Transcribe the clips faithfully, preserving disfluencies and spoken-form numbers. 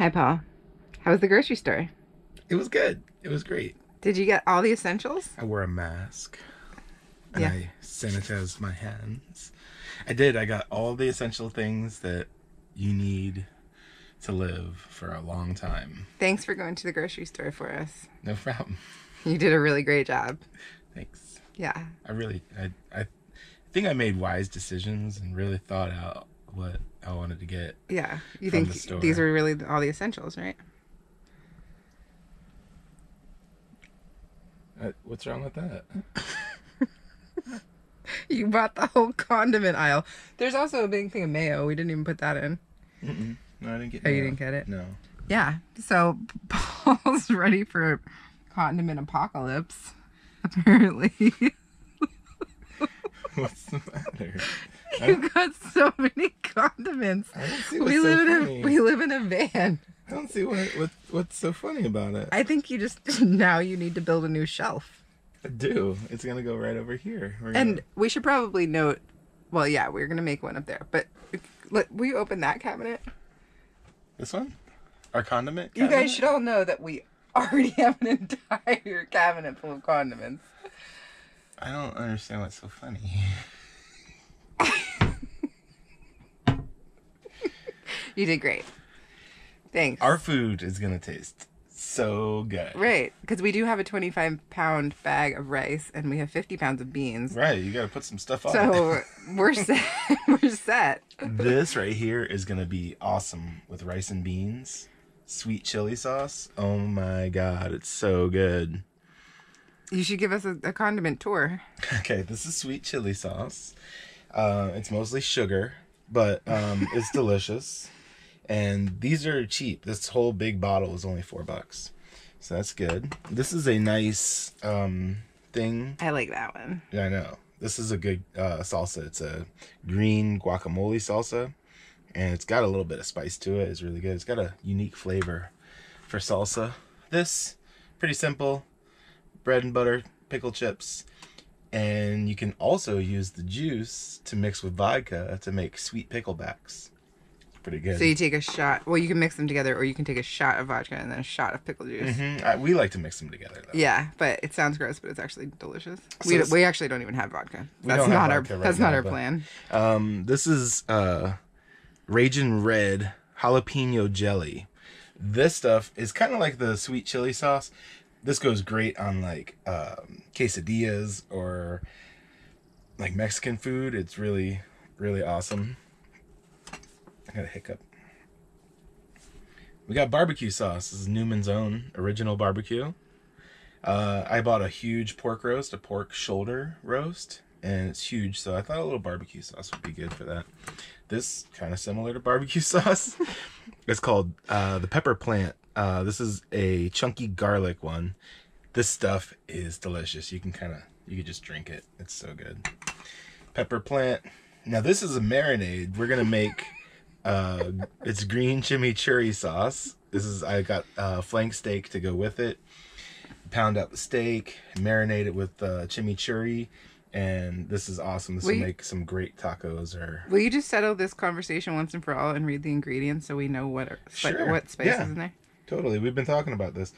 Hi, Paul. How was the grocery store? It was good. It was great. Did you get all the essentials? I wore a mask. And yeah. I sanitized my hands. I did. I got all the essential things that you need to live for a long time. Thanks for going to the grocery store for us. No problem. You did a really great job. Thanks. Yeah. I really, I, I think I made wise decisions and really thought out what I wanted to get. Yeah. You think these were really all the essentials, right? Uh, what's wrong with that? You bought the whole condiment aisle. There's also a big thing of mayo. We didn't even put that in. Mm-mm. No, I didn't get it. Oh, you didn't get it? No. Yeah. So Paul's ready for condiment apocalypse, apparently. What's the matter? You got so many condiments. I don't see what's we live so in funny. a we live in a van. I don't see what, what what's so funny about it. I think you just now you need to build a new shelf. I do. It's gonna go right over here. We're and gonna... we should probably note. Well, yeah, we're gonna make one up there. But look, will you open that cabinet? This one, our condiment cabinet? You guys should all know that we already have an entire cabinet full of condiments. I don't understand what's so funny. You did great. Thanks. Our food is going to taste so good. Right. Because we do have a twenty-five pound bag of rice and we have fifty pounds of beans. Right. You got to put some stuff on so it. So we're set. We're set. This right here is going to be awesome with rice and beans. Sweet chili sauce. Oh my God. It's so good. You should give us a, a condiment tour. Okay. This is sweet chili sauce. Uh, it's mostly sugar, but um, it's delicious. And these are cheap. This whole big bottle is only four bucks. So that's good. This is a nice um, thing. I like that one. Yeah, I know. This is a good uh, salsa. It's a green guacamole salsa. And it's got a little bit of spice to it. It's really good. It's got a unique flavor for salsa. This, pretty simple. Bread and butter, pickle chips. And you can also use the juice to mix with vodka to make sweet picklebacks. Pretty good. So you take a shot. Well, you can mix them together, or you can take a shot of vodka and then a shot of pickle juice. Mm-hmm. I, we like to mix them together, though. Yeah, but it sounds gross, but it's actually delicious. So we we actually don't even have vodka. That's not our that's not our plan. Um, this is uh, Ragin' Red jalapeno jelly. This stuff is kind of like the sweet chili sauce. This goes great on like um, quesadillas or like Mexican food. It's really really awesome. I got a hiccup. We got barbecue sauce. This is Newman's Own original barbecue. Uh, I bought a huge pork roast, a pork shoulder roast, and it's huge, so I thought a little barbecue sauce would be good for that. This, kind of similar to barbecue sauce, it's called uh, the pepper plant. Uh, this is a chunky garlic one. This stuff is delicious. You can kind of, you can just drink it. It's so good. Pepper plant. Now this is a marinade. We're going to make... Uh, it's green chimichurri sauce. This is, I got uh, flank steak to go with it. Pound up the steak, marinate it with uh, chimichurri, and this is awesome. This will, will make some great tacos. Or will you just settle this conversation once and for all and read the ingredients so we know what, sure. what spice yeah, is in there? Totally. We've been talking about this.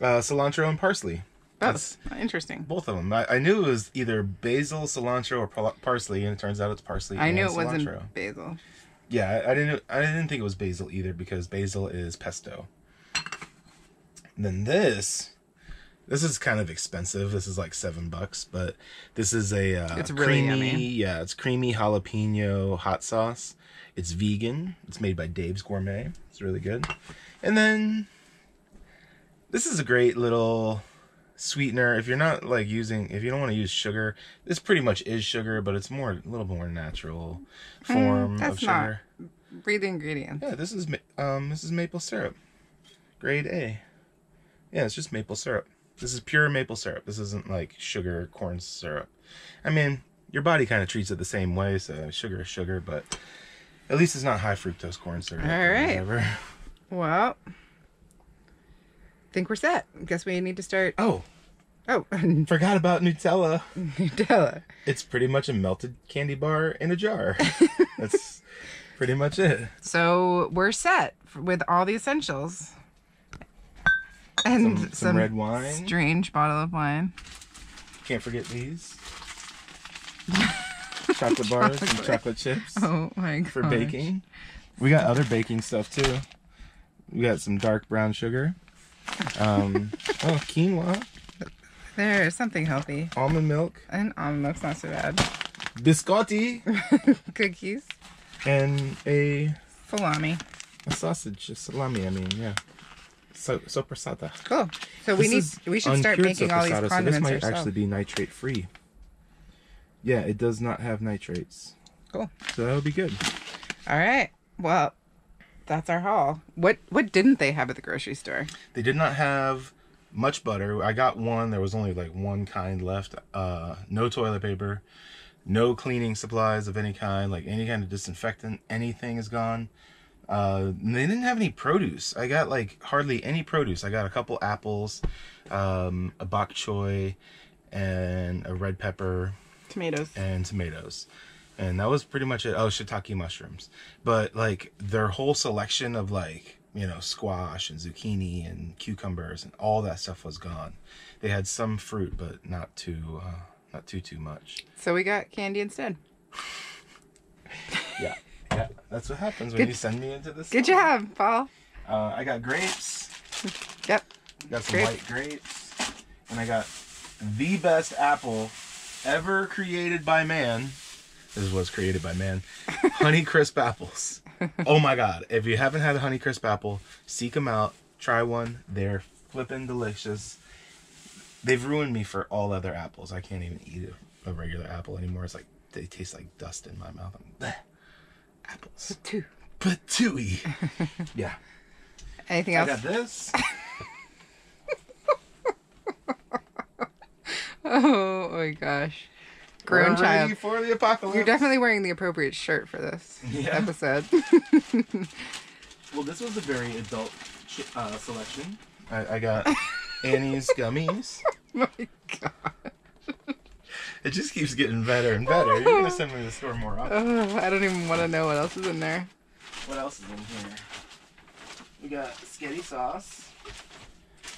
Uh, cilantro and parsley. That's interesting. Both of them. I, I knew it was either basil, cilantro, or parsley, and it turns out it's parsley. I knew it cilantro. wasn't basil. Yeah, I didn't I didn't think it was basil either, because basil is pesto. And then this, this is kind of expensive. This is like seven bucks, but this is a uh, it's really creamy, yummy. Yeah, it's creamy jalapeno hot sauce. It's vegan. It's made by Dave's Gourmet. It's really good. And then this is a great little sweetener. If you're not like using, if you don't want to use sugar, this pretty much is sugar, but it's more, a little more natural form mm, that's of sugar. Not, read the ingredients. Yeah, this is um, this is maple syrup, grade A. Yeah, it's just maple syrup. This is pure maple syrup. This isn't like sugar corn syrup. I mean, your body kind of treats it the same way, so sugar is sugar, but at least it's not high fructose corn syrup. All right. Or whatever. Well. Think we're set. Guess we need to start. Oh, oh, forgot about Nutella. Nutella. It's pretty much a melted candy bar in a jar. That's pretty much it. So we're set with all the essentials. And some, some, some red wine. Strange bottle of wine. Can't forget these. Chocolate bars chocolate. and chocolate chips. Oh my god. For baking. We got other baking stuff too. We got some dark brown sugar. Um, oh, quinoa. There's something healthy. Almond milk. And almond milk's not so bad. Biscotti. Cookies. And a... salami. A sausage. A salami, I mean, yeah. So, sopressata. Cool. So this we need. We should start making all these condiments ourselves. So this might ourselves. actually be nitrate free. Yeah, it does not have nitrates. Cool. So that'll be good. All right. Well, that's our haul. What What didn't they have at the grocery store? They did not have much butter. I got one. There was only like one kind left. Uh, no toilet paper. No cleaning supplies of any kind. Like any kind of disinfectant. Anything is gone. Uh, they didn't have any produce. I got like hardly any produce. I got a couple apples, um, a bok choy, and a red pepper. Tomatoes. And tomatoes. And that was pretty much it. Oh, shiitake mushrooms. But like their whole selection of like, you know, squash and zucchini and cucumbers and all that stuff was gone. They had some fruit, but not too, uh, not too, too much. So we got candy instead. Yeah. Yeah, that's what happens when good, you send me into this. Good job, Paul. Uh, I got grapes. Yep. Got some grapes. White grapes. And I got the best apple ever created by man. This was created by man. Honey Crisp apples. Oh my God. If you haven't had a Honey Crisp apple, seek them out. Try one. They're flipping delicious. They've ruined me for all other apples. I can't even eat a, a regular apple anymore. It's like, they taste like dust in my mouth. I'm bleh. Apples. Patoo. Patooey. Yeah. Anything else? I got this. Oh my gosh. Grown We're child. For the apocalypse. You're definitely wearing the appropriate shirt for this yeah. episode. Well, this was a very adult uh, selection. I, I got Annie's Gummies. Oh my God. It just keeps getting better and better. You're going to send me to the store more often. Oh, I don't even want to know what else is in there. What else is in here? We got sketty sauce.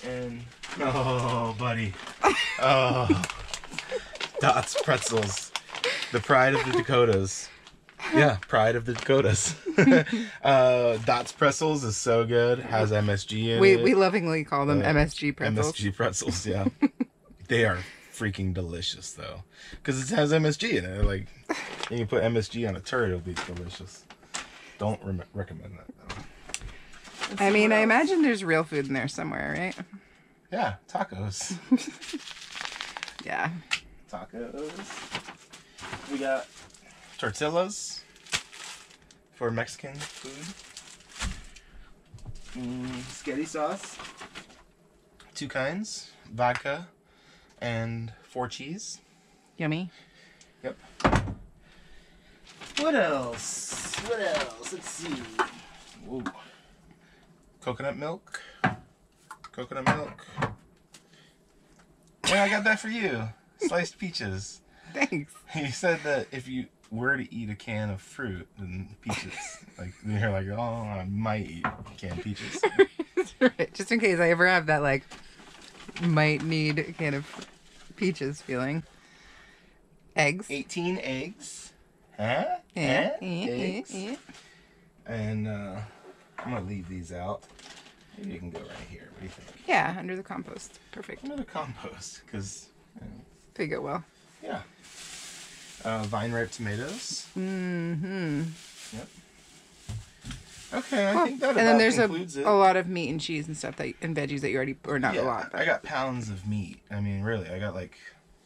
And... oh, buddy. Oh. Dots Pretzels. The pride of the Dakotas. Yeah, pride of the Dakotas. uh, Dots Pretzels is so good. Has M S G in we, it. We lovingly call them uh, M S G Pretzels. M S G Pretzels, yeah. They are... freaking delicious though, because it has M S G in it. Like, you can put M S G on a turd, it'll be delicious. Don't re recommend that though. I mean, else? I imagine there's real food in there somewhere, right? Yeah, tacos. Yeah, tacos. We got tortillas for Mexican food. Mm, sketty sauce, two kinds, vodka. And four cheese. Yummy. Yep. What else? What else? Let's see. Whoa. Coconut milk. Coconut milk. Well, I got that for you. Sliced peaches. Thanks. You said that if you were to eat a can of fruit, then peaches. Like, then you're like, oh, I might eat canned peaches. Right. Just in case I ever have that, like, might need a can of peaches feeling. Eggs. eighteen eggs. Huh? Yeah. Eh? Yeah. Eggs. Yeah. And uh, I'm going to leave these out. Maybe you can go right here. What do you think? Yeah, under the compost. Perfect. Under the compost, because... you know, they go well. Yeah. Uh, vine-ripe tomatoes. Mm-hmm. Yep. Okay, I well, think that about and then there's a, a lot of meat and cheese and stuff that and veggies that you already or not yeah, a lot. But. I got pounds of meat. I mean, really, I got like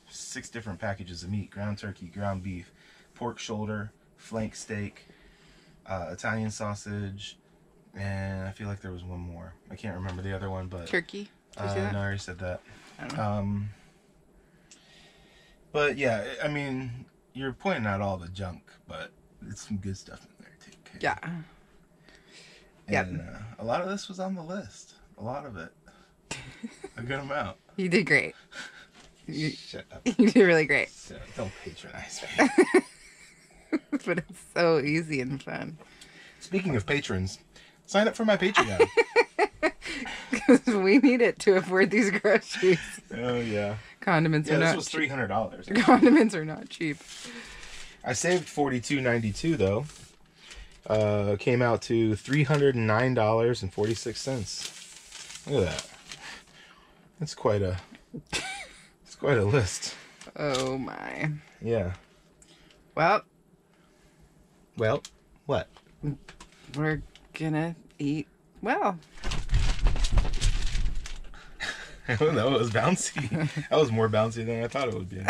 six different packages of meat: ground turkey, ground beef, pork shoulder, flank steak, uh, Italian sausage, and I feel like there was one more. I can't remember the other one, but turkey. Did you uh, see that? No, I already said that. I don't know. Um, but yeah, I mean, you're pointing out all the junk, but it's some good stuff in there too. Okay? Yeah. And yep. uh, a lot of this was on the list. A lot of it. A good amount. You did great. You, Shut up. You did really great. Shut up. Don't patronize me. But it's so easy and fun. Speaking of patrons, sign up for my Patreon. Because we need it to afford these groceries. Oh, yeah. Condiments yeah, are not cheap. Yeah, this was three hundred dollars. Condiments are not cheap. I saved forty-two ninety-two though. Uh, came out to three hundred nine dollars and forty-six cents. Look at that. That's quite a... It's quite a list. Oh, my. Yeah. Well. Well, what? We're gonna eat well. I don't know. It was bouncy. That was more bouncy than I thought it would be.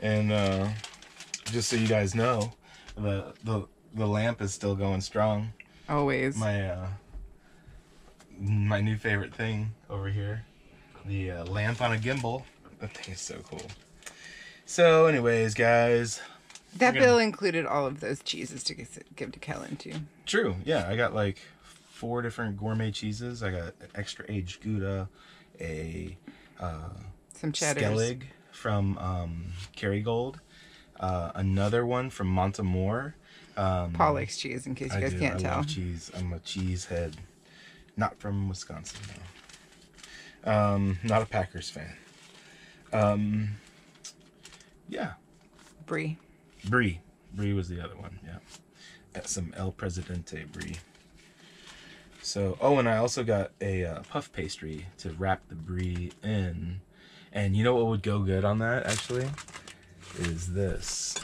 And uh, just so you guys know, the the the lamp is still going strong. Always. My uh, my new favorite thing over here, the uh, lamp on a gimbal. That thing is so cool. So, anyways, guys. That bill gonna... included all of those cheeses to give to Kellen too. True. Yeah, I got like four different gourmet cheeses. I got extra aged Gouda, a uh, some cheddars, Skellig from um, Kerrygold, uh, another one from Montemore. Um, Paul likes cheese, in case you guys I do. can't I tell. Love cheese. I'm a cheese head. Not from Wisconsin though. No. Um, not a Packers fan. Um, yeah. Brie. Brie. Brie was the other one. Yeah. Got some El Presidente Brie. So, oh, and I also got a uh, puff pastry to wrap the brie in. And you know what would go good on that, actually? Is this.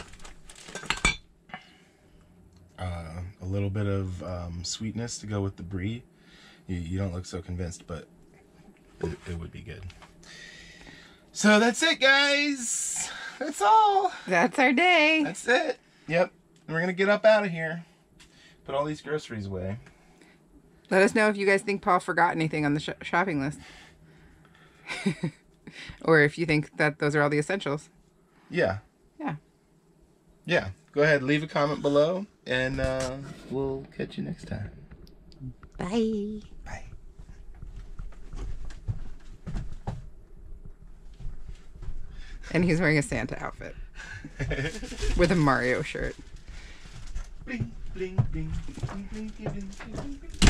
Uh, a little bit of um, sweetness to go with the brie. You, you don't look so convinced, but it, it would be good. So that's it, guys. That's all. That's our day. That's it. Yep. And we're going to get up out of here. Put all these groceries away. Let us know if you guys think Paul forgot anything on the sh shopping list. Or if you think that those are all the essentials. Yeah. Yeah. Yeah. Go ahead. Leave a comment below. And uh, we'll catch you next time. Bye. Bye. And he's wearing a Santa outfit. With a Mario shirt. Bling, bling, bling, bling, bling, bling, bling, bling, bling.